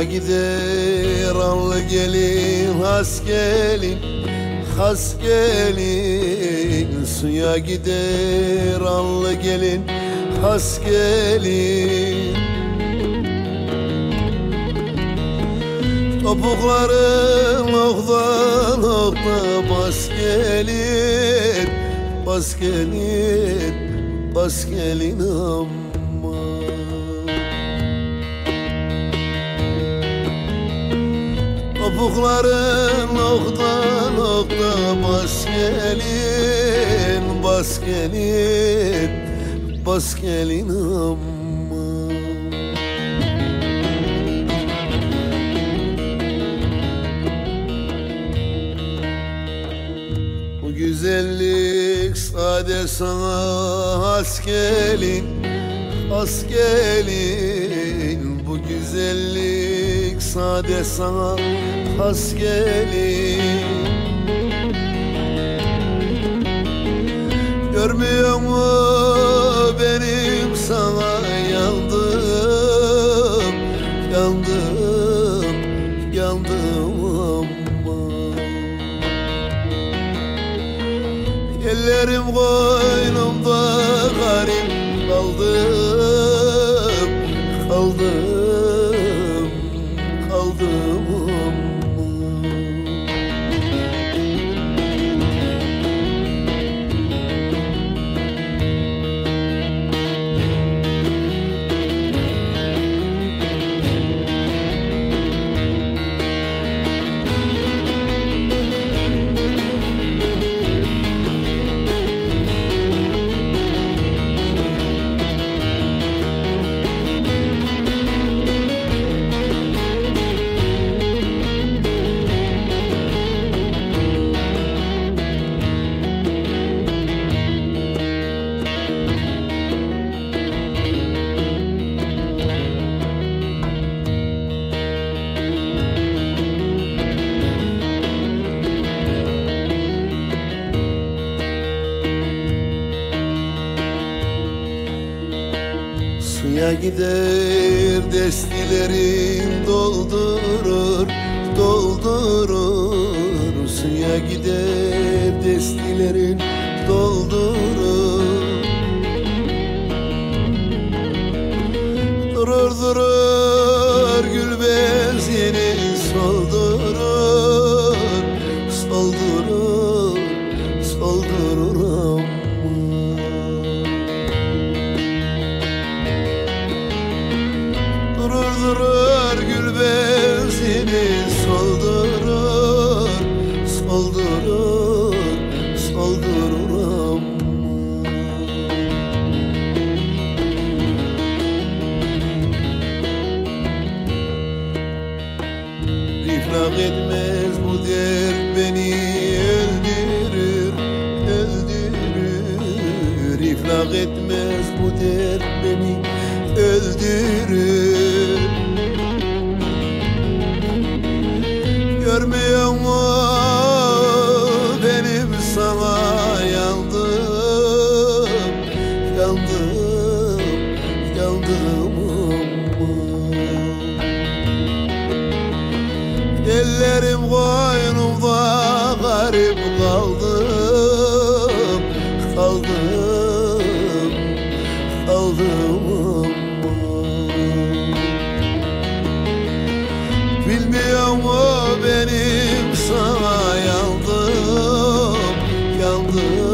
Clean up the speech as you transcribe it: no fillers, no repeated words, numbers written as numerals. Suya gider allı gelin, has gelin, has gelin. Suya gider allı gelin, has gelin. Topukların oktan okta bas gelin, bas gelin, bas gelin amma. Topukların oktan okta bas gelin, bas gelin, bas gelin amma. Güzellik sade sana has gelin, has gelin. Bu güzellik sade sana has gelin. Görmüyor mu benim sana yandım, yandım, yandım. Ellerim koynumda garip kaldım, kaldım, kaldım amma. Suya gider destilerin doldurur, doldurur. Suya gider destilerin doldurur. Durur durur gülmez yeni soldurur, soldurur, soldurur. Durur gülmez yine soldurur, soldurur, soldurur amma. İflah etmez bu dert beni öldürür, öldürür. İflah etmez bu dert beni öldürür. Görmüyor mu benim sana yandım, yandım, yandım amma. Ellerim koynumda garip kaldım, kaldım, kaldım amma. Bilmiyor mu benim sana yandım, yandım.